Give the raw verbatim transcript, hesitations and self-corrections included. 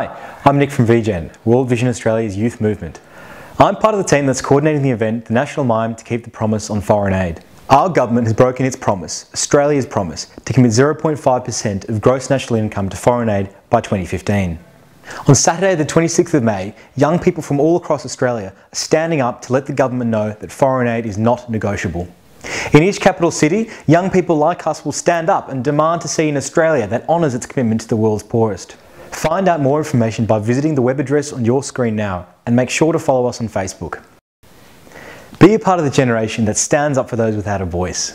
Hi, I'm Nick from VGen, World Vision Australia's youth movement. I'm part of the team that's coordinating the event, the National Mime to Keep the Promise on Foreign Aid. Our government has broken its promise, Australia's promise, to commit zero point five percent of gross national income to foreign aid by twenty fifteen. On Saturday the twenty-sixth of May, young people from all across Australia are standing up to let the government know that foreign aid is not negotiable. In each capital city, young people like us will stand up and demand to see an Australia that honours its commitment to the world's poorest. Find out more information by visiting the web address on your screen now, and make sure to follow us on Facebook. Be a part of the generation that stands up for those without a voice.